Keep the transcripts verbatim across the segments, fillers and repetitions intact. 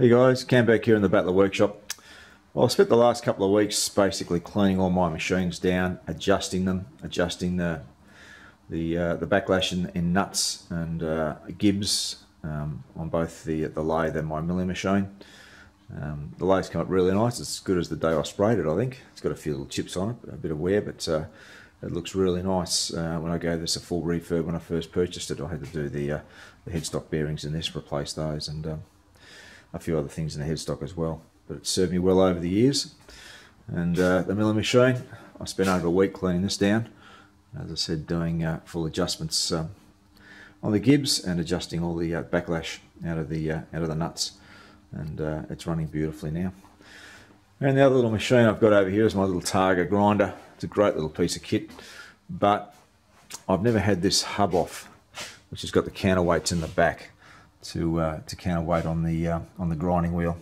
Hey guys, Cam back here in the Battler workshop. Well, I spent the last couple of weeks basically cleaning all my machines down, adjusting them, adjusting the the, uh, the backlash in, in nuts and uh, gibs um, on both the the lathe and my milling machine. Um, the lathe's come up really nice. It's as good as the day I sprayed it, I think. It's got a few little chips on it, a bit of wear, but uh, it looks really nice. Uh, when I gave this a full refurb when I first purchased it, I had to do the, uh, the headstock bearings in this, replace those, and um, a few other things in the headstock as well, but it served me well over the years. And uh, the milling machine, I spent over a week cleaning this down, as I said, doing uh, full adjustments um, on the gibs and adjusting all the uh, backlash out of the uh, out of the nuts, and uh, it's running beautifully now. And the other little machine I've got over here is my little Targa grinder. It's a great little piece of kit, but I've never had this hub off, which has got the counterweights in the back to uh, to counterweight on the uh, on the grinding wheel.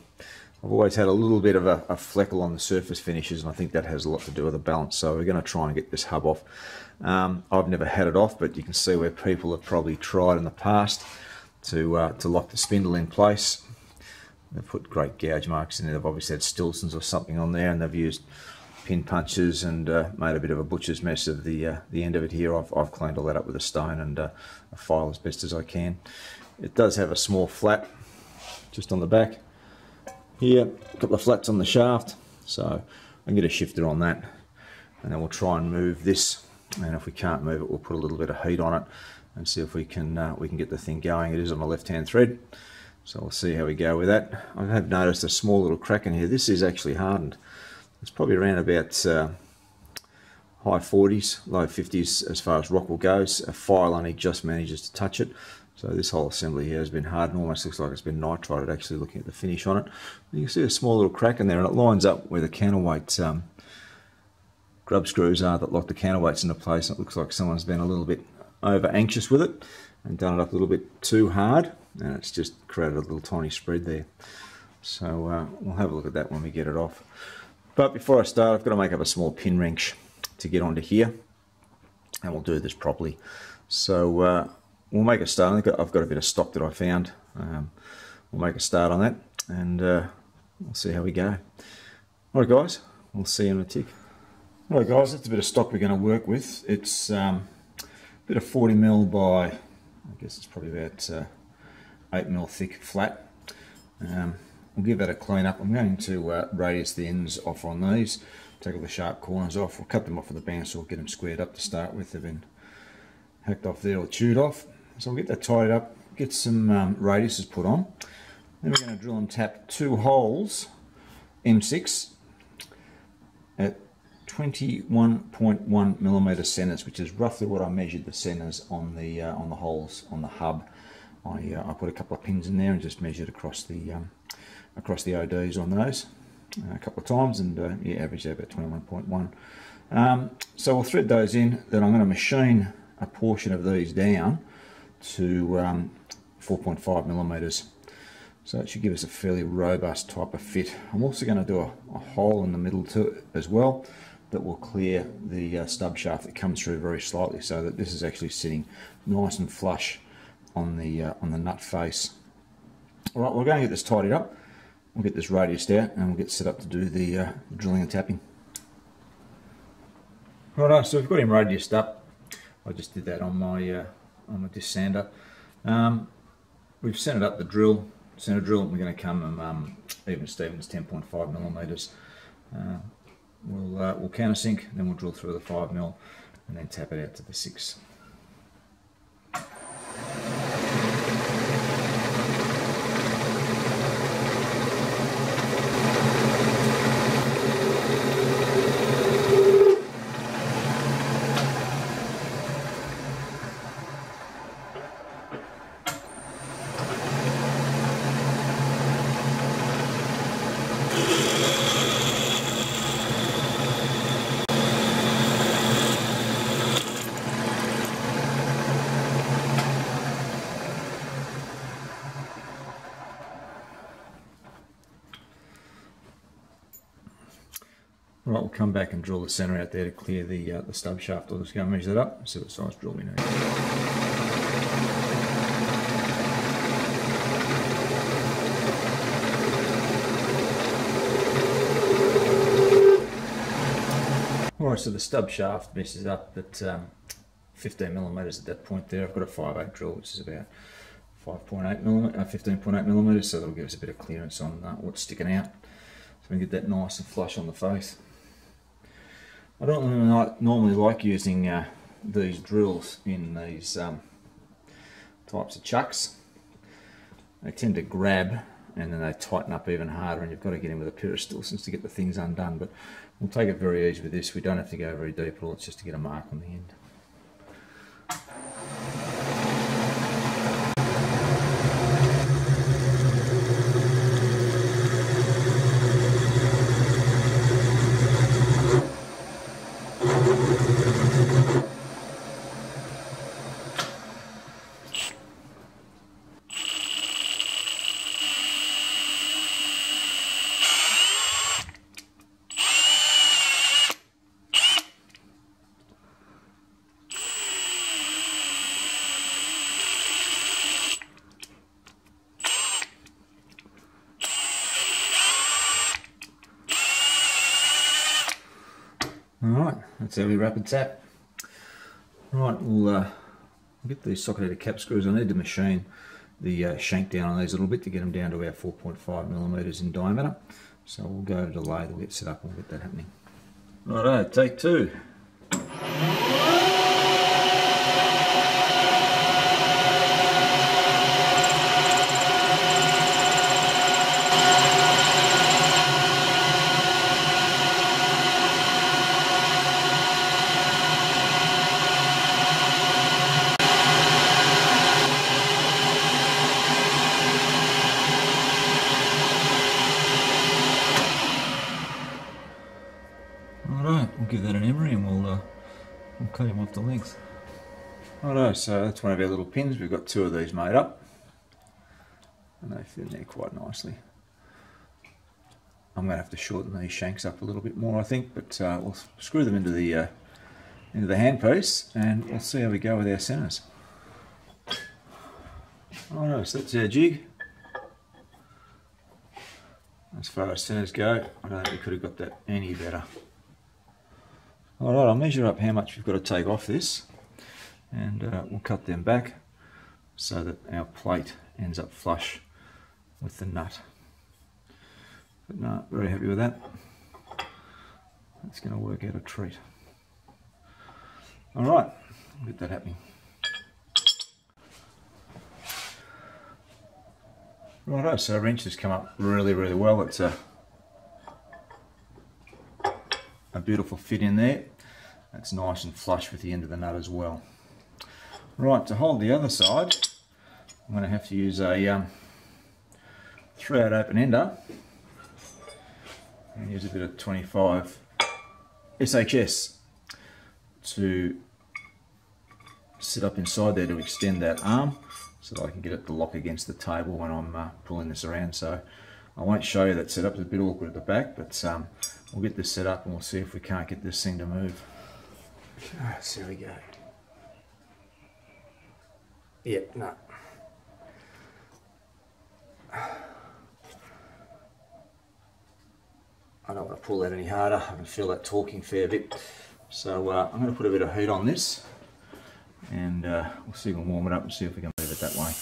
I've always had a little bit of a, a fleckle on the surface finishes, and I think that has a lot to do with the balance, so we're going to try and get this hub off. Um, I've never had it off, but you can see where people have probably tried in the past to, uh, to lock the spindle in place. They've put great gouge marks in there. They've obviously had Stillsons or something on there, and they've used pin punches and uh, made a bit of a butcher's mess of the uh, the end of it here. I've, I've cleaned all that up with a stone and uh, a file as best as I can. It does have a small flat just on the back here, a couple of flats on the shaft, so I can get a shifter on that, and then we'll try and move this, and if we can't move it, we'll put a little bit of heat on it and see if we can uh, we can get the thing going. It is on the left hand thread, so we'll see how we go with that. I have noticed a small little crack in here. This is actually hardened. It's probably around about uh, high forties, low fifties as far as Rockwell goes. A file only just manages to touch it. So this whole assembly here has been hardened, almost looks like it's been nitrided actually, looking at the finish on it. And you can see a small little crack in there, and it lines up where the counterweight um, grub screws are that lock the counterweights into place. It looks like someone's been a little bit over anxious with it and done it up a little bit too hard, and it's just created a little tiny spread there. So uh, we'll have a look at that when we get it off. But before I start, I've got to make up a small pin wrench to get onto here, and we'll do this properly. So uh, we'll make a start. I think I've got a bit of stock that I found. Um, we'll make a start on that, and uh, we'll see how we go. Alright guys, we'll see you in a tick. Alright guys, that's a bit of stock we're going to work with. It's um, a bit of forty mil by, I guess it's probably about uh, eight mil thick flat. Um, we'll give that a clean up. I'm going to uh, radius the ends off on these, take all the sharp corners off. We'll cut them off with a bandsaw, get them squared up to start with. They've been hacked off there or chewed off. So we'll get that tied up, get some um, radiuses put on. Then we're going to drill and tap two holes, M six, at twenty-one point one millimeter centers, which is roughly what I measured the centers on the uh, on the holes on the hub. I uh, I put a couple of pins in there and just measured across the um, across the O Ds on those uh, a couple of times, and uh, yeah, averaged out about twenty-one point one. Um, so we'll thread those in. Then I'm going to machine a portion of these down to um, four point five millimeters, so it should give us a fairly robust type of fit. I'm also going to do a, a hole in the middle to it as well that will clear the uh, stub shaft that comes through very slightly, so that this is actually sitting nice and flush on the uh, on the nut face. All right, we're going to get this tidied up. We'll get this radiused out, and we'll get set up to do the uh, drilling and tapping. Right, so we've got him radiused up. I just did that on my. Uh, on a disc sander. Um, we've centered up the drill, center drill, and we're going to come and um, even Stephen's ten point five millimeters. Uh, we'll, uh, we'll countersink, then we'll drill through the five mil and then tap it out to the six. Right, we'll come back and drill the centre out there to clear the, uh, the stub shaft. I'll just go and measure that up and see what size drill we need. tolerance of the stub shaft messes up at um, fifteen millimeters at that point there. I've got a five eight drill, which is about five point eight millimeter, uh, fifteen point eight millimeters, so that'll give us a bit of clearance on uh, what's sticking out. So we can get that nice and flush on the face. I don't really like, normally like using uh, these drills in these um, types of chucks. They tend to grab and then they tighten up even harder, and you've got to get in with a pair of Stillsons to get the things undone. But we'll take it very easy with this. We don't have to go very deep at all. It's just to get a mark on the end. Alright, that's every rapid tap. Right, we'll uh, get these socketed cap screws. I need to machine the uh, shank down on these a little bit to get them down to about four point five millimeters in diameter. So we'll go to the lathe, we'll get set up and we'll get that happening. Righto, take two. Cut him off the length. Righto, so that's one of our little pins. We've got two of these made up, and they fit in there quite nicely. I'm going to have to shorten these shanks up a little bit more, I think, but uh, we'll screw them into the uh, into the handpiece, and we'll see how we go with our centres. Righto, so that's our jig. As far as centres go, I don't think we could have got that any better. Alright, I'll measure up how much we've got to take off this, and uh, we'll cut them back so that our plate ends up flush with the nut. But no, very happy with that. That's going to work out a treat. Alright, we'll get that happening. Righto, so our wrench has come up really, really well. It's a uh, A beautiful fit in there. That's nice and flush with the end of the nut as well. Right, to hold the other side, I'm going to have to use a um, three eight open ender and use a bit of twenty-five S H S to sit up inside there to extend that arm so that I can get it to lock against the table when I'm uh, pulling this around. So I won't show you that setup, it's a bit awkward at the back, but um, we'll get this set up and we'll see if we can't get this thing to move. Alright, so here we go. Yep, yeah, no. I don't want to pull that any harder, I can feel that talking fair bit. So uh, I'm going to put a bit of heat on this, and uh, we'll see if we can warm it up and see if we can move it that way.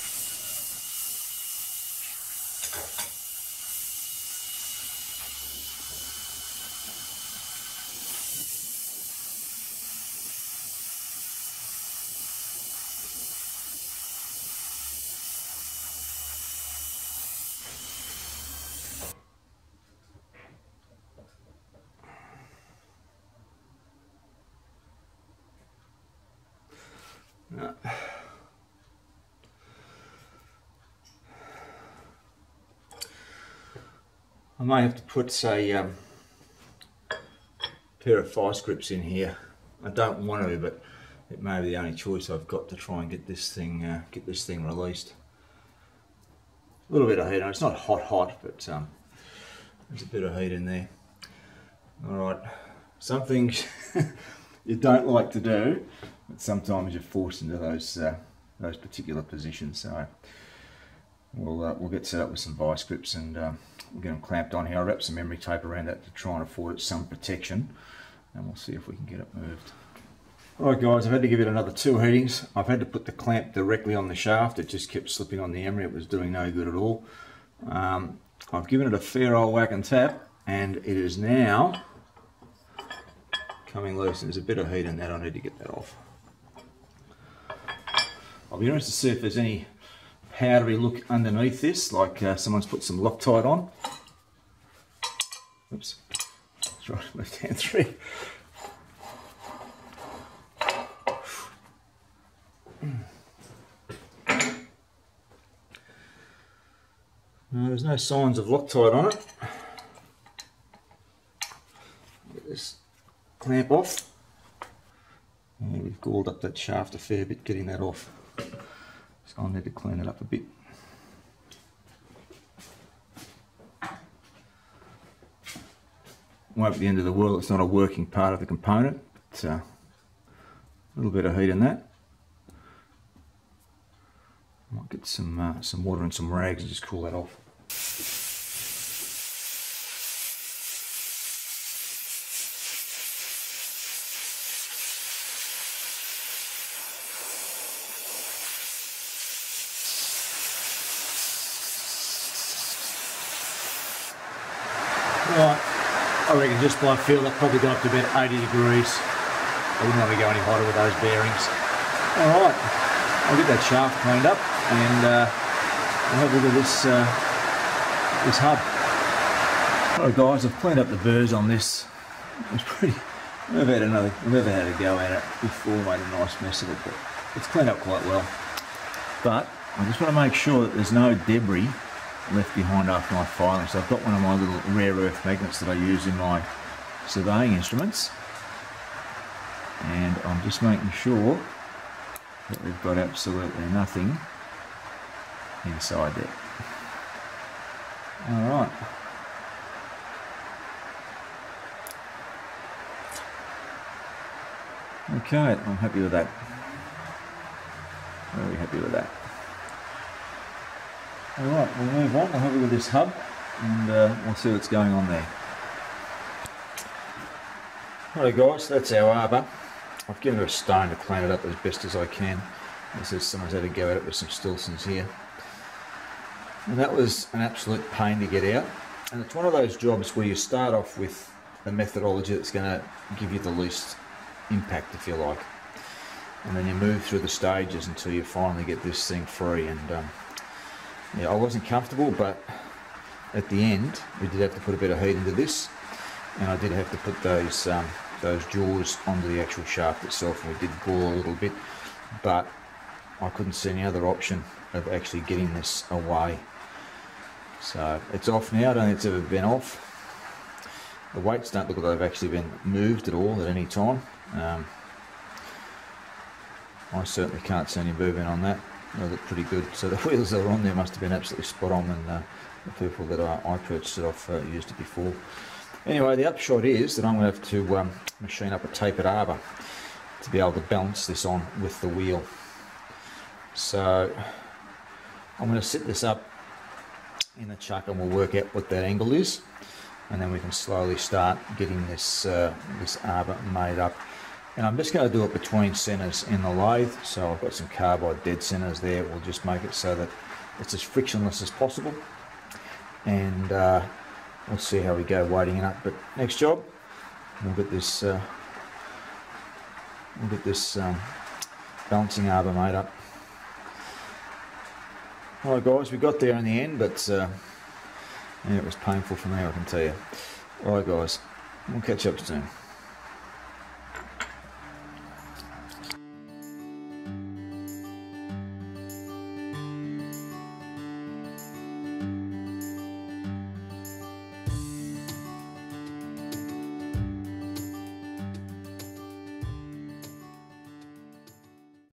No. I may have to put a um, pair of vice grips in here. I don't want to, but it may be the only choice I've got to try and get this thing uh, get this thing released. A little bit of heat on. It's not hot hot, but um, there's a bit of heat in there. All right, some things you don't like to do, but sometimes you're forced into those uh, those particular positions. So we'll uh, we'll get set up with some vice grips, and um, we'll get them clamped on here. I wrap some memory tape around that to try and afford it some protection, and we'll see if we can get it moved. Alright guys, I've had to give it another two heatings. I've had to put the clamp directly on the shaft. It just kept slipping on the emery. It was doing no good at all. Um, I've given it a fair old whack and tap, and it is now coming loose. There's a bit of heat in that. I need to get that off. I'll be interested to see if there's any powdery look underneath this, like uh, someone's put some Loctite on. Oops, that's right, left hand three. No, there's no signs of Loctite on it. Get this clamp off. And we've galled up that shaft a fair bit getting that off. So I'll need to clean it up a bit. Won't be the end of the world, it's not a working part of the component, but uh, a little bit of heat in that. I might get some, uh, some water and some rags and just cool that off. I reckon just by feel that probably got up to about eighty degrees. I wouldn't want to go any hotter with those bearings. Alright, I'll get that shaft cleaned up and uh, we'll have a look at this, uh, this hub. Alright guys, I've cleaned up the burrs on this. It's pretty, I've never had another, I've never had a go at it before, made a nice mess of it, but it's cleaned up quite well. But I just want to make sure that there's no debris left behind after my filing. So I've got one of my little rare earth magnets that I use in my surveying instruments, and I'm just making sure that we've got absolutely nothing inside there. Alright, okay, I'm happy with that, very happy with that. Alright, we'll move on, we'll have a look at this hub and uh, we'll see what's going on there. Alright guys, that's our arbor. I've given her a stone to clean it up as best as I can. This is someone's had a go at it with some Stillsons here. And that was an absolute pain to get out. And it's one of those jobs where you start off with the methodology that's going to give you the least impact, if you like. And then you move through the stages until you finally get this thing free. And um, yeah, I wasn't comfortable, but at the end we did have to put a bit of heat into this, and I did have to put those um, those jaws onto the actual shaft itself, and we did bore a little bit, but I couldn't see any other option of actually getting this away. So it's off now. I don't think it's ever been off. The weights don't look like they've actually been moved at all at any time. Um, I certainly can't see any movement on that. They look pretty good. So the wheels that are on there must have been absolutely spot on, and uh, the people that I, I purchased it off uh, used it before. Anyway, the upshot is that I'm going to have to um, machine up a tapered arbor to be able to balance this on with the wheel. So I'm going to set this up in the chuck and we'll work out what that angle is, and then we can slowly start getting this, uh, this arbor made up. And I'm just going to do it between centres in the lathe, so I've got some carbide dead centres there. We'll just make it so that it's as frictionless as possible, and uh, we'll see how we go weighting it up. But next job, we'll get this, uh, we'll get this um, balancing arbor made up. All right, guys, we got there in the end, but uh, yeah, it was painful for me, I can tell you. All right, guys, we'll catch up soon.